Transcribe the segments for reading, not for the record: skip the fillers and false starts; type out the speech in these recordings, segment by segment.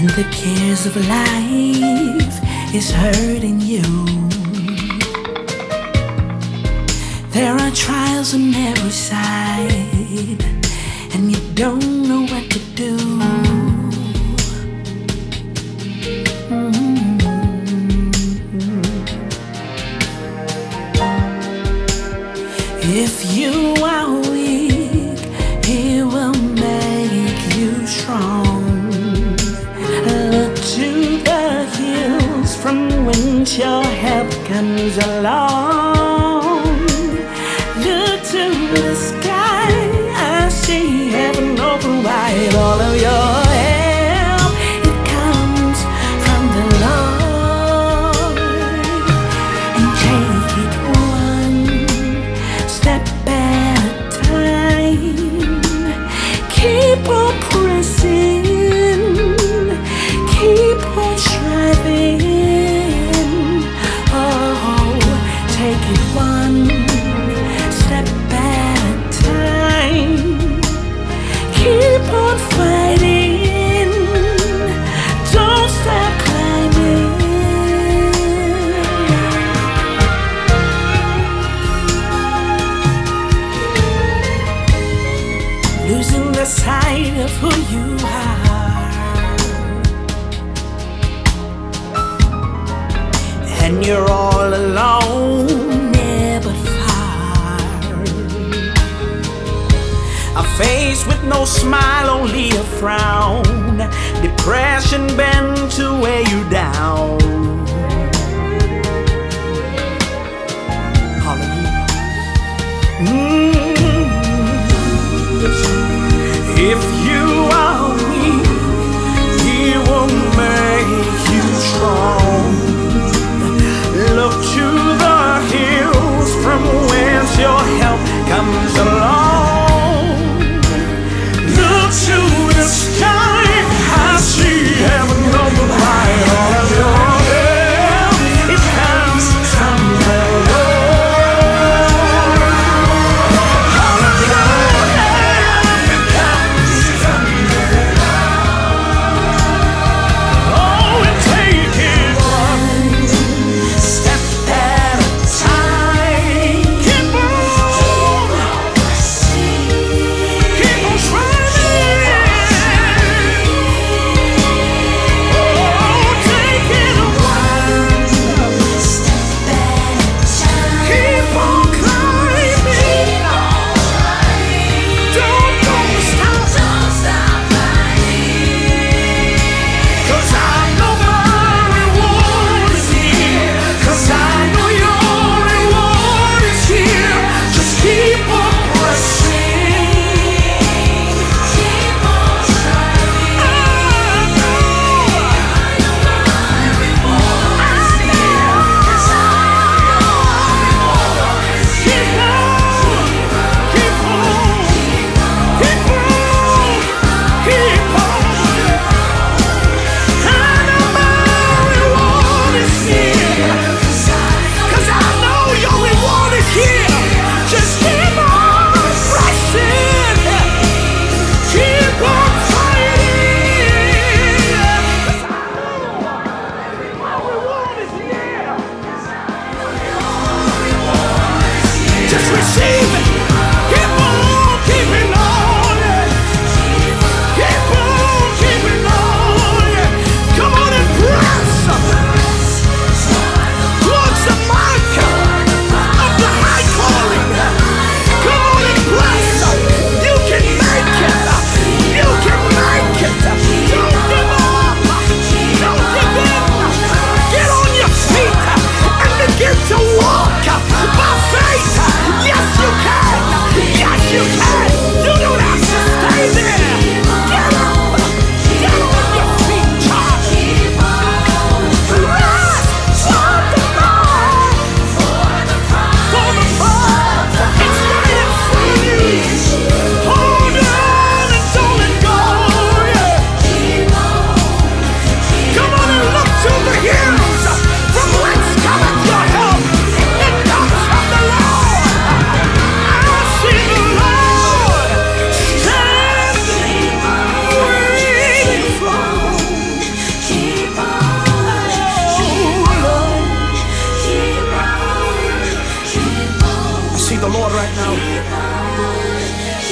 and the cares of life is hurting you. There are trials on every side, and you don't know what to do. If you are weak, He will make you strong. Look to the hills from whence your help comes along. Look to the sky, I see heaven open wide. All of your help, it comes from the Lord. And take it one step at a time. Keep on pressing, keep on striving. Oh, take it one step at a time. Keep on fighting, don't stop climbing. Losing the sight of who you are, and you're all alone, never far. A face with no smile, only a frown. Depression bent to weigh you down. Hallelujah. If you are weak, He will make you strong. Look to the hills from whence your help comes along. Look to the sky, I see heaven on the light. All of your days.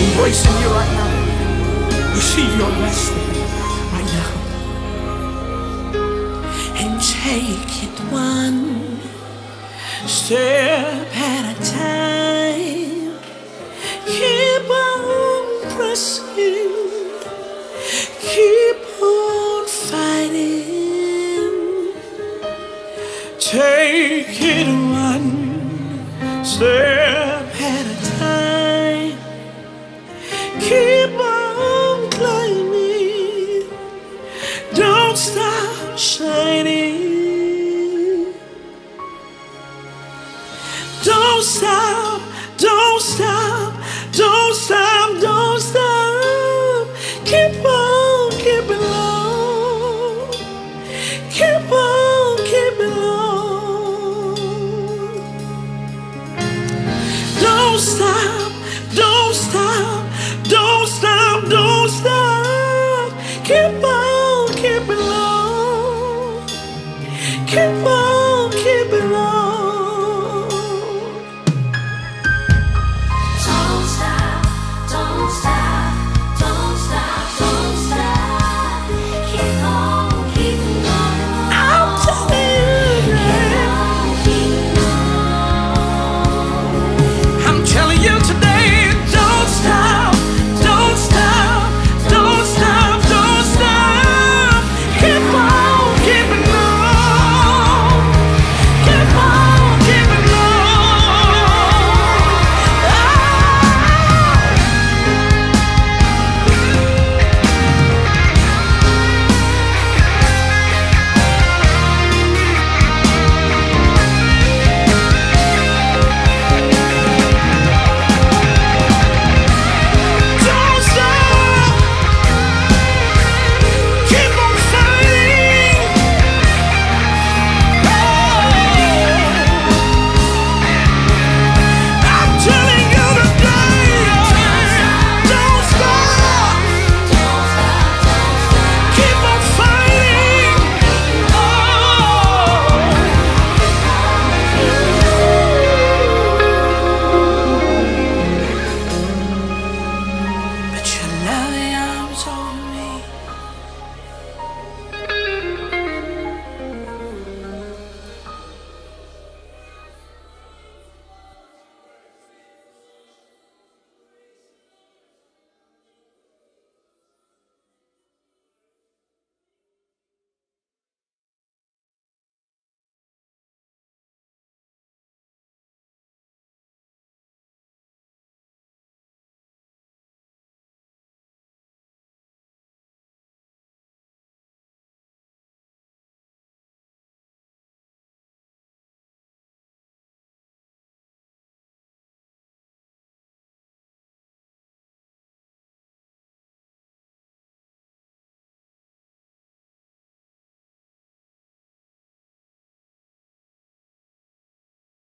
embracing you right now. Receive your blessing right now. And take it one step at a time. Keep on pressing. Keep on fighting. Take it one step at a time. Keep on climbing. Don't stop shining. Don't stop. Don't stop. Don't stop. Don't stop. Keep on. Keep on keeping on. Don't stop, don't stop, don't stop, don't stop. Keep on.